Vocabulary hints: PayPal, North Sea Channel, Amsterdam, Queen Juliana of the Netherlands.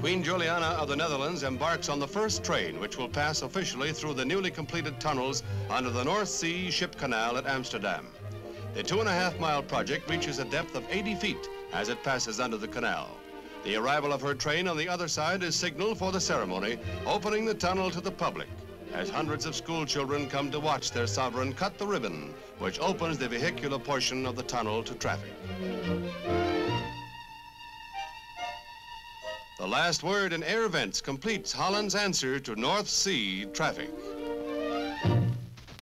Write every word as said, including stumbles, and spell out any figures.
Queen Juliana of the Netherlands embarks on the first train, which will pass officially through the newly completed tunnels under the North Sea Ship Canal at Amsterdam. The two and a half mile project reaches a depth of eighty feet as it passes under the canal. The arrival of her train on the other side is signal for the ceremony, opening the tunnel to the public, as hundreds of school children come to watch their sovereign cut the ribbon, which opens the vehicular portion of the tunnel to traffic. The last word in air vents completes Holland's answer to North Sea traffic.